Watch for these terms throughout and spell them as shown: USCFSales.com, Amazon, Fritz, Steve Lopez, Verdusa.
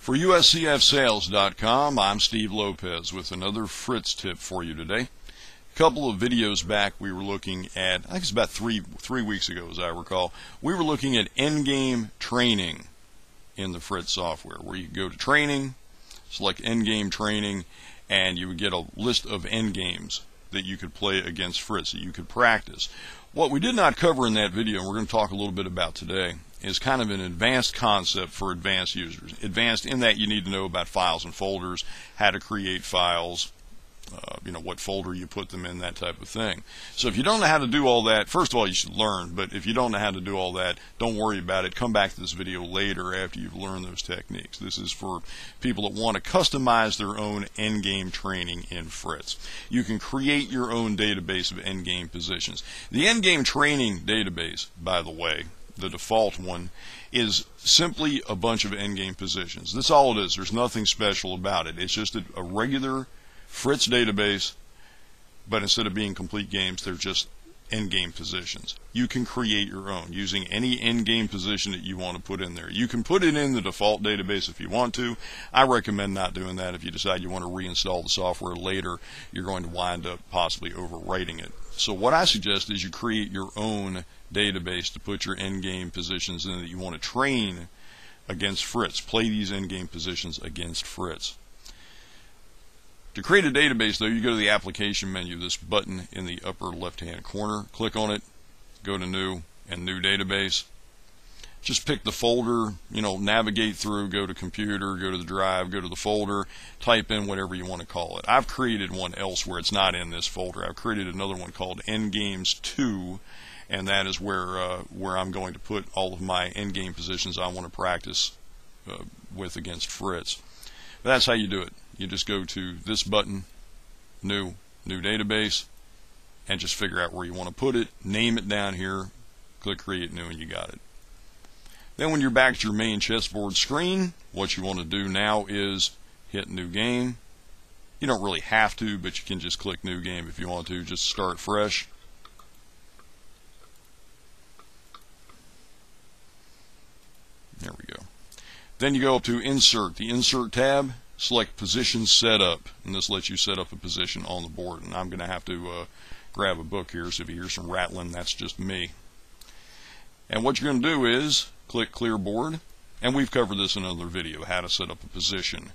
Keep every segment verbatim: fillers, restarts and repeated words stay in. For U S C F Sales dot com, I'm Steve Lopez with another Fritz tip for you today. A couple of videos back, we were looking at, I think it's about three, three weeks ago as I recall, we were looking at endgame training in the Fritz software, where you go to training, select endgame training, and you would get a list of endgames that you could play against Fritz, that you could practice. What we did not cover in that video, and we're going to talk a little bit about today, is kind of an advanced concept for advanced users. Advanced in that you need to know about files and folders, how to create files, uh, you know, what folder you put them in, that type of thing. So if you don't know how to do all that, first of all, you should learn. But if you don't know how to do all that, don't worry about it. Come back to this video later after you've learned those techniques. This is for people that want to customize their own endgame training in Fritz. You can create your own database of endgame positions. The endgame training database, by the way, the default one, is simply a bunch of endgame positions. That's all it is. There's nothing special about it. It's just a, a regular Fritz database, but instead of being complete games, they're just endgame positions. You can create your own using any endgame position that you want to put in there. You can put it in the default database if you want to. I recommend not doing that. If you decide you want to reinstall the software later, you're going to wind up possibly overwriting it. So what I suggest is you create your own database to put your endgame positions in that you want to train against Fritz, play these endgame positions against Fritz. To create a database, though, you go to the application menu, this button in the upper left-hand corner, click on it, go to New and New Database. Just pick the folder, you know, navigate through, go to Computer, go to the drive, go to the folder, type in whatever you want to call it. I've created one elsewhere. It's not in this folder. I've created another one called Endgames two, and that is where, uh, where I'm going to put all of my endgame positions I want to practice uh, with against Fritz. But that's how you do it. You just go to this button, New, New Database, and just figure out where you want to put it, name it down here, click Create New, and you got it. Then when you're back to your main chessboard screen, what you want to do now is hit New Game. You don't really have to, but you can just click New Game if you want to, just start fresh. There we go. Then you go up to Insert, the Insert tab. Select Position Setup, and this lets you set up a position on the board. And I'm going to have to uh, grab a book here, so if you hear some rattling, that's just me. And what you're going to do is click Clear Board, and we've covered this in another video, how to set up a position.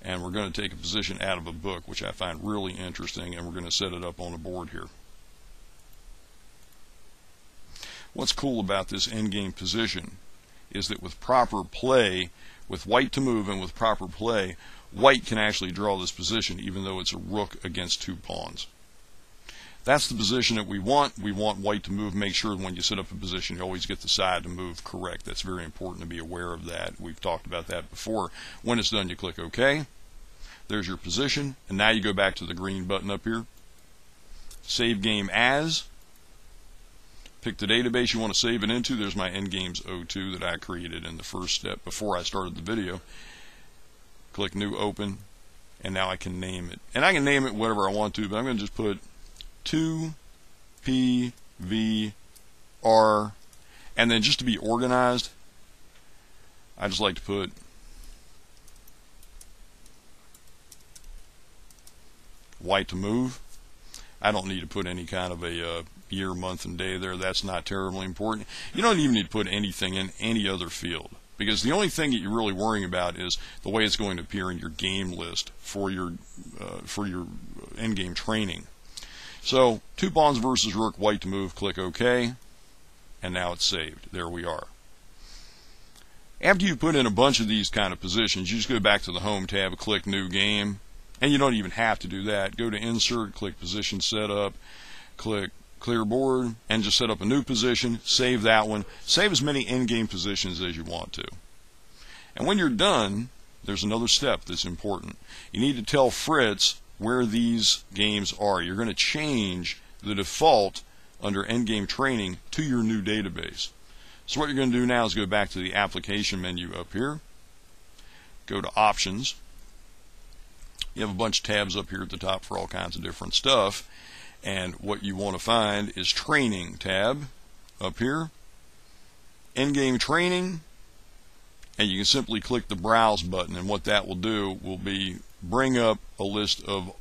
And we're going to take a position out of a book, which I find really interesting, and we're going to set it up on a board here. What's cool about this endgame position is that with proper play, with white to move and with proper play, white can actually draw this position even though it's a rook against two pawns. That's the position that we want. We want white to move. Make sure when you set up a position, you always get the side to move correct. That's very important to be aware of that. We've talked about that before. When it's done, you click OK. There's your position. And now you go back to the green button up here. Save game as. Pick the database you want to save it into. There's my Endgames oh two that I created in the first step before I started the video. Click New, Open, and now I can name it. And I can name it whatever I want to, but I'm going to just put two P V R. And then just to be organized, I just like to put white to move. I don't need to put any kind of a uh, year, month, and day there. That's not terribly important. You don't even need to put anything in any other field, because the only thing that you're really worrying about is the way it's going to appear in your game list for your uh, for your endgame training. So two pawns versus rook, white to move. Click OK, and now it's saved. There we are. After you put in a bunch of these kind of positions, you just go back to the Home tab, click New Game. And you don't even have to do that. Go to Insert, click Position Setup, click Clear Board, and just set up a new position, save that one. Save as many endgame positions as you want to. And when you're done, there's another step that's important. You need to tell Fritz where these games are. You're going to change the default under Endgame Training to your new database. So what you're going to do now is go back to the Application menu up here, go to Options. You have a bunch of tabs up here at the top for all kinds of different stuff. And what you want to find is Training tab up here, Endgame Training, and you can simply click the Browse button, and what that will do will be bring up a list of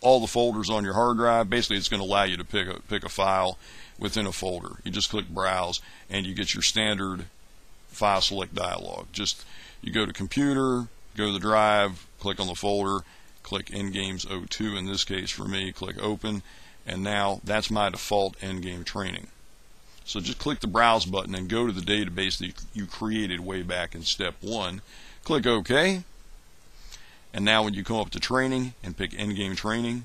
all the folders on your hard drive. Basically, it's going to allow you to pick a, pick a file within a folder. You just click Browse, and you get your standard file select dialog. Just you go to Computer, go to the drive, click on the folder, click Endgames oh two in this case for me, click Open, and now that's my default Endgame training. So just click the Browse button and go to the database that you created way back in step one. Click OK. And now when you come up to Training and pick Endgame Training,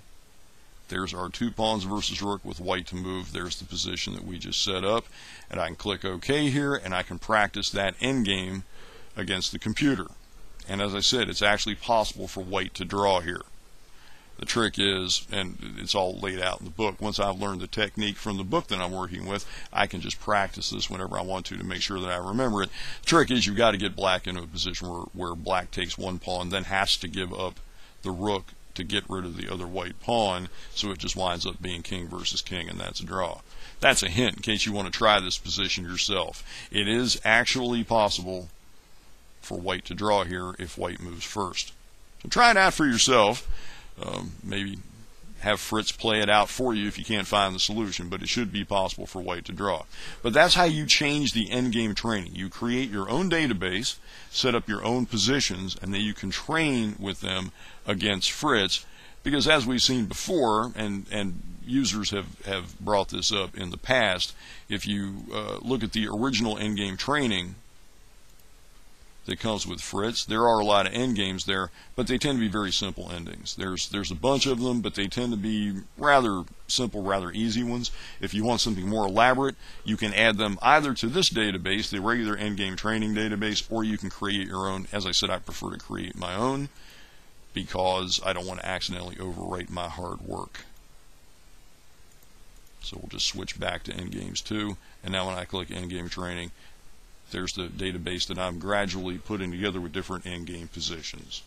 there's our two pawns versus rook with white to move. There's the position that we just set up. And I can click OK here, and I can practice that endgame against the computer. And as I said, it's actually possible for white to draw here. The trick is, and it's all laid out in the book, once I've learned the technique from the book that I'm working with, I can just practice this whenever I want to to make sure that I remember it. The trick is you've got to get black into a position where, where black takes one pawn, then has to give up the rook to get rid of the other white pawn, so it just winds up being king versus king, and that's a draw. That's a hint in case you want to try this position yourself. It is actually possible for white to draw here if white moves first. So try it out for yourself. Um, maybe have Fritz play it out for you if you can't find the solution, but it should be possible for white to draw. But that's how you change the endgame training. You create your own database, set up your own positions, and then you can train with them against Fritz, because as we've seen before, and, and users have, have brought this up in the past, if you uh, look at the original endgame training that comes with Fritz, there are a lot of endgames there, but they tend to be very simple endings. There's there's a bunch of them, but they tend to be rather simple, rather easy ones. If you want something more elaborate, you can add them either to this database, the regular endgame training database, or you can create your own. As I said, I prefer to create my own because I don't want to accidentally overwrite my hard work. So we'll just switch back to endgames two, and now when I click endgame training, there's the database that I'm gradually putting together with different endgame positions.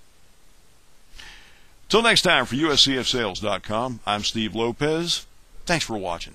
Till next time, for U S C F Sales dot com, I'm Steve Lopez. Thanks for watching.